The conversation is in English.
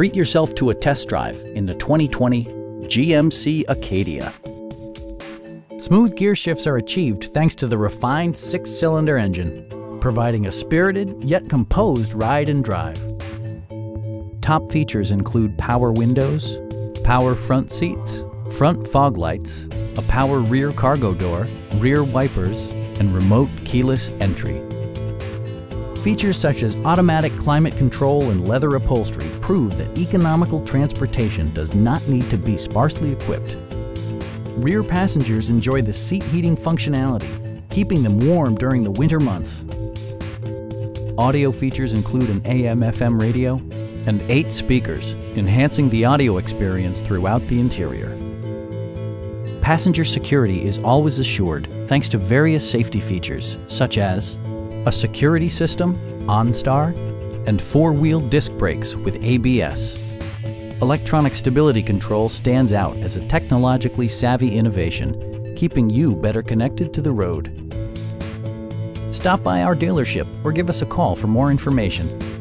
Treat yourself to a test drive in the 2020 GMC Acadia. Smooth gear shifts are achieved thanks to the refined six-cylinder engine, providing a spirited yet composed ride and drive. Top features include power windows, power front seats, front fog lights, a power rear cargo door, rear wipers, and remote keyless entry. Features such as automatic climate control and leather upholstery prove that economical transportation does not need to be sparsely equipped. Rear passengers enjoy the seat heating functionality, keeping them warm during the winter months. Audio features include an AM/FM radio and 8 speakers, enhancing the audio experience throughout the interior. Passenger security is always assured thanks to various safety features such as a security system, OnStar, and 4-wheel disc brakes with ABS. Electronic stability control stands out as a technologically savvy innovation, keeping you better connected to the road. Stop by our dealership or give us a call for more information.